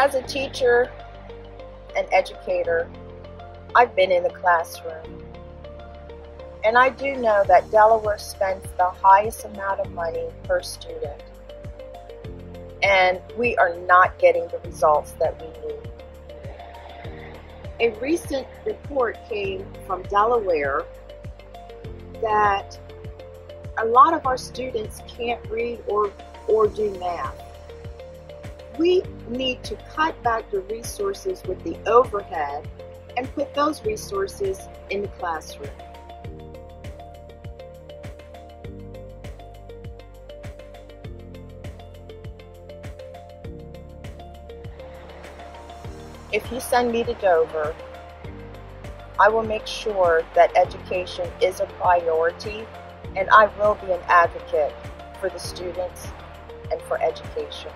As a teacher and educator, I've been in the classroom, and I do know that Delaware spends the highest amount of money per student, and we are not getting the results that we need. A recent report came from Delaware that a lot of our students can't read or do math. We need to cut back the resources with the overhead and put those resources in the classroom. If you send me to Dover, I will make sure that education is a priority, and I will be an advocate for the students and for education.